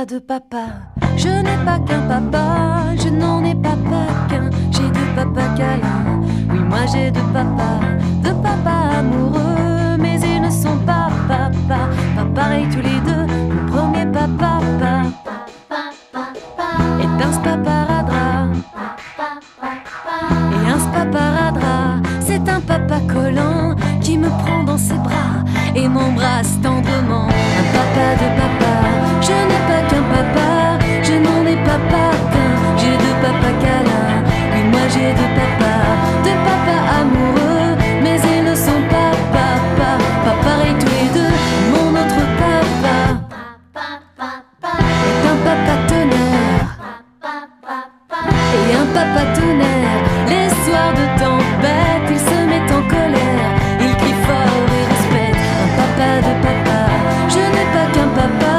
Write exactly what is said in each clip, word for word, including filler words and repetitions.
pas de papa, je n'ai pas qu'un papa, je n'en ai pas pas qu'un, j'ai deux papas câlins. Oui, moi j'ai deux papas, deux papas amoureux, mais ils ne sont pas papas, pas pareil tous les deux. Mon premier papa, papa, est un spaparadra, et un spaparadra, c'est un papa collant qui me prend dans ses bras et m'embrasse tendrement. Un papa de papa, je n'ai pas qu'un papa, je n'en ai pas pas qu'un, j'ai deux papas câlins. Oui, moi j'ai deux papas, deux papas amoureux, mais ils ne sont pas papas, pas pareil tous les deux. Mon autre papa est un papa tonnerre, et un papa tonnerre, les soirs de tempête, il se met en colère, il crie fort et respecte. Un papa de papa, je n'ai pas qu'un papa,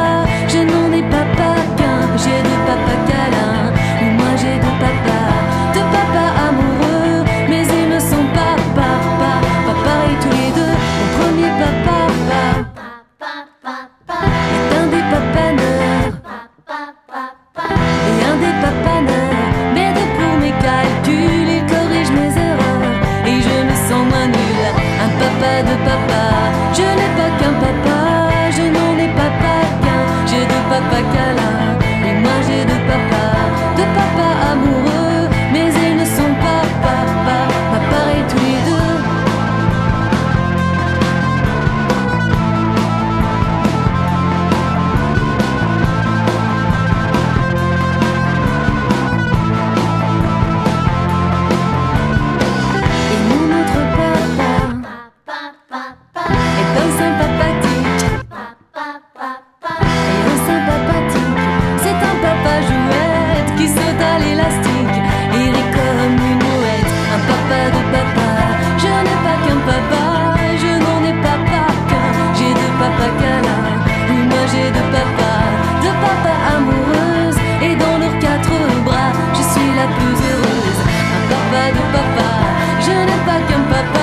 je n'en ai pas pas qu'un, j'ai deux papas câlins. Oui, moi j'ai deux papas, deux papas amoureux, mais ils ne sont pas papas, pas pareil tous les deux. Mon premier papa, papa, est un des papaneurs, et un des papaneurs m'aide pour mes calculs, il corrige mes erreurs, et je me sens moins nul. Un papa de papa, je n'ai pas qu'un papa, je n'en ai pas pas qu'un, j'ai deux papas câlins. Et moi j'ai deux papas, deux papas amoureux, mais ils ne sont pas papas, pas pareil tous les deux. Papa de papa, je n'ai pas qu'un papa.